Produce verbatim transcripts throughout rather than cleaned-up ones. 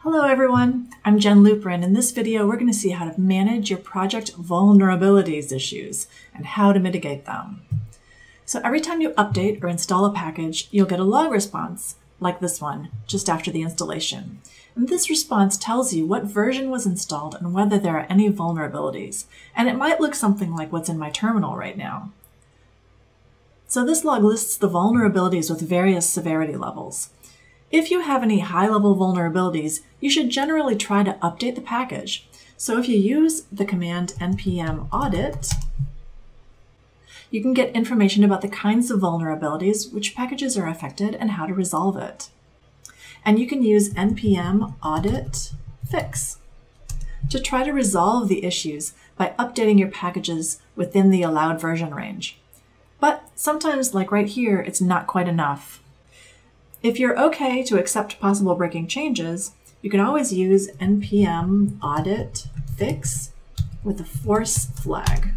Hello everyone, I'm Jen Luprin. In this video, we're going to see how to manage your project vulnerabilities issues and how to mitigate them. So every time you update or install a package, you'll get a log response like this one just after the installation. And this response tells you what version was installed and whether there are any vulnerabilities. And it might look something like what's in my terminal right now. So this log lists the vulnerabilities with various severity levels. If you have any high-level vulnerabilities, you should generally try to update the package. So if you use the command npm audit, you can get information about the kinds of vulnerabilities, which packages are affected, and how to resolve it. And you can use npm audit fix to try to resolve the issues by updating your packages within the allowed version range. But sometimes, like right here, it's not quite enough. If you're okay to accept possible breaking changes, you can always use npm audit fix with a force flag.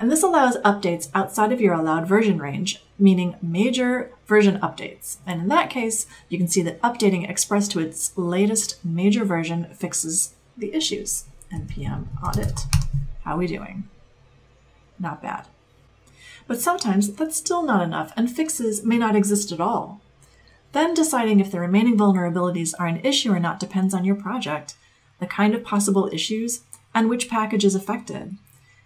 And this allows updates outside of your allowed version range, meaning major version updates. And in that case, you can see that updating Express to its latest major version fixes the issues. Npm audit. How are we doing? Not bad. But sometimes that's still not enough, and fixes may not exist at all. Then deciding if the remaining vulnerabilities are an issue or not depends on your project, the kind of possible issues, and which package is affected.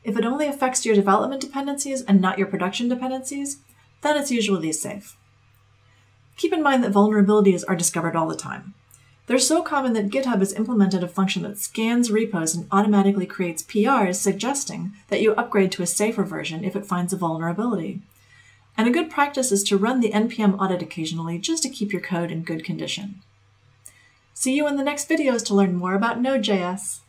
If it only affects your development dependencies and not your production dependencies, then it's usually safe. Keep in mind that vulnerabilities are discovered all the time. They're so common that GitHub has implemented a function that scans repos and automatically creates P Rs suggesting that you upgrade to a safer version if it finds a vulnerability. And a good practice is to run the npm audit occasionally just to keep your code in good condition. See you in the next videos to learn more about Node dot J S.